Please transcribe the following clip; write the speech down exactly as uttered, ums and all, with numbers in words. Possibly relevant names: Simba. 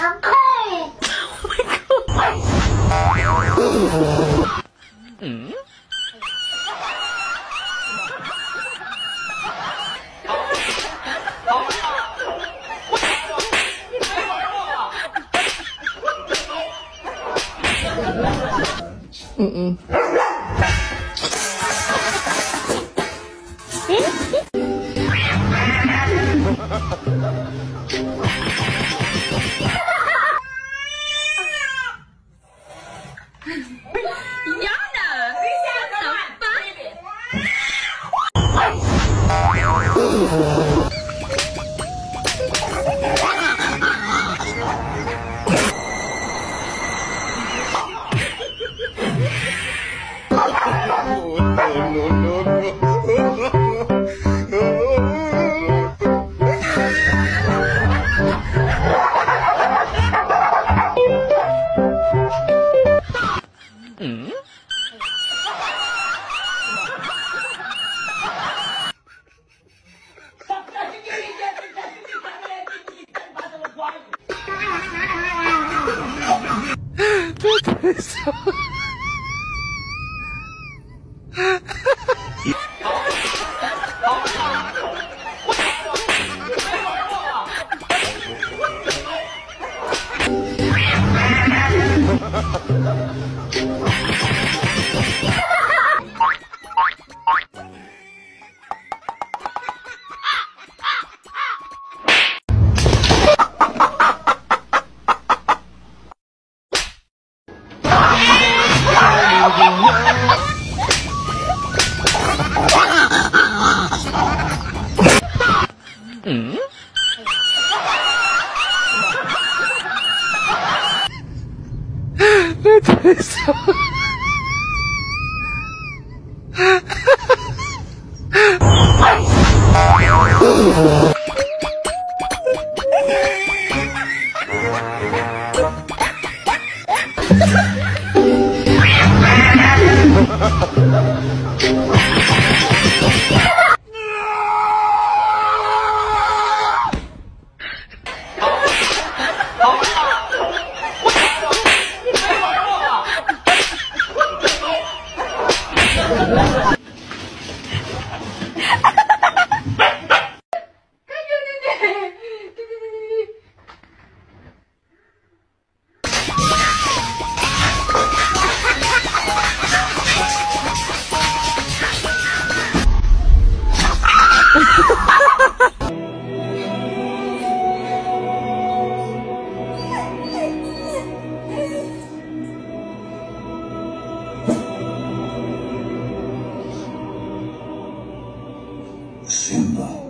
Oh my god. Mm-mm. Yana! Simba.